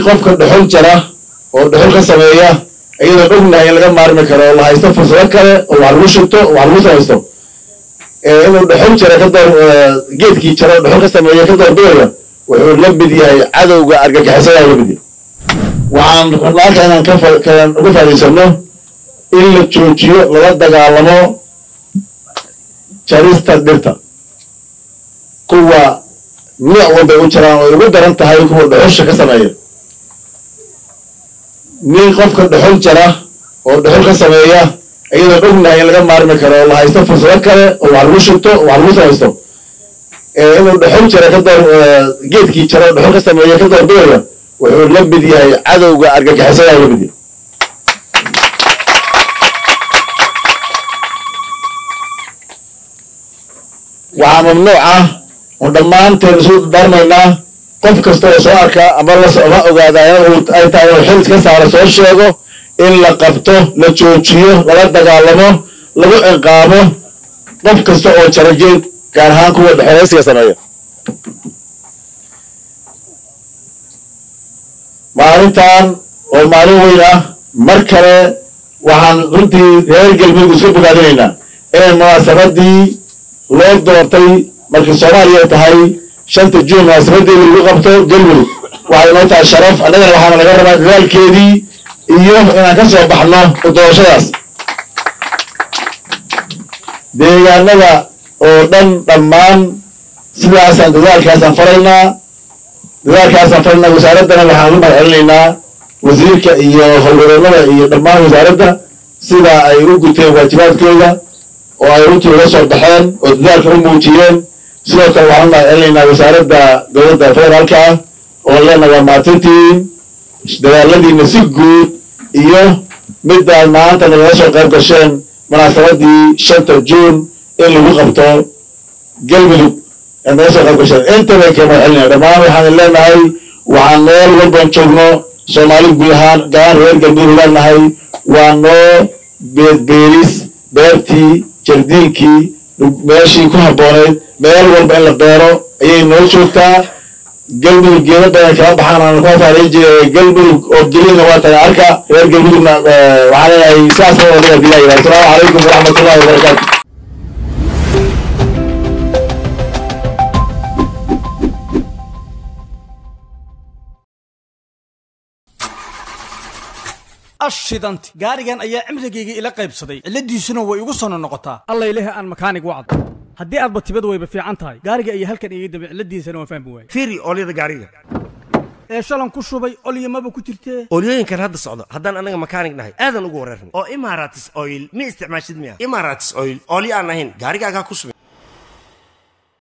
qofka dhuxul jara oo dhuxul ka sameeya ayada dhugna in laga maarmi karo oo la haysto fursado kale oo lagu shubto oo lagu haysto inuu dhuxul jara ka door geedkii jara dhuxul ka sameeya ka door dooyo wuxuu la mid yahay cadowga argagixisada la mid waxaan raallaan ka falkan ugu fadhiisano in la joojiyo la dagaalamo jarista dhirta kuwa nooc walba oo jira oo ugu daran tahay kuwa dhuxul ka sameeya من قفكر دخول جرا أو دخول كسبية أيضا قلنا يلقى مارم كرا الله يستوى فرصة كرا وعروشته وعروسه يستوى إنه دخول جرا كده جد كي جرا دخول كسبية كده دورة ويقول بدي هاي عدو وأرجع كحسيا بدي وعمل نوعه ودمان تنسوت دارنا qofka soo saarka ama la soo ogaadayo ay tahay xil ka saar soo sheego in la qabto la joojiyo la dagaalamo lagu ciqaabo qofka soo jarajeed gaar ahaan kuwa dhaxaysiga sameeyo maalintan oo maalin weyn ah mar kale waxaan runtii reer galbeed isku bogaadinaynaa ee munaasabadii loo doortay markii Soomaaliya tahay شنت الجون واسبدي اللقبته قلبي وعلمت الشرف أنا راح أنا جرب قال كذي يوم أنا كسر بحنا وتوشياس ديجانا لا ودن تمان سبعة دولار كاسافرنا وزارتنا اللي حاملها علينا وزير كإياه خبرنا يتمان وزارتنا سبعة أيروك تيجي واجبات كلها وأيروك يرسل بحن ودولار كرموتيين سلوك وعنا إلينا وزارة دولة فيرالكا ولنا وماتتين دلالدي نسيقو إيوه مدى المعانطة نلاشو قرب الشين مناسبة دي شنطة جون اللي وقبته قلبلو نلاشو قرب الشين انت بيكما إلينا دمامي حان اللينا هاي وعن نيل وربان شغنو سومالي بيهان قان غير قلبير لنا هاي وعنو بيت بيريس بيرتي جردينكي ماشي كوها بونيد مال والبين لبيره أي نوشوتا قلبي الجيل ده كلام بحنا نقطع عليه قلبي وجيلين وقتها عركة غير قلبنا وعلى أي ساس ولا بلاي السلام عليكم ورحمة الله وبركاته. أشيدنت قارجان أيام عمري إلى قيب صديق الذي سنو ويقصنا النقطة الله إليها أن مكانك وعد هدي أربط بدوي بفي عنتاي قارج أي هل كان يجد الذي سنو فهم بوي فيري أولي القارجة شلون كشوبي أولي ما بكترته أولي إن كان هذا الصعود هذا أنا مكانك نهاي هذا نقول رفن أو إماراتس أويل ما استعملت مياه إماراتس أويل أولي أنا هين قارج أكا كشوبي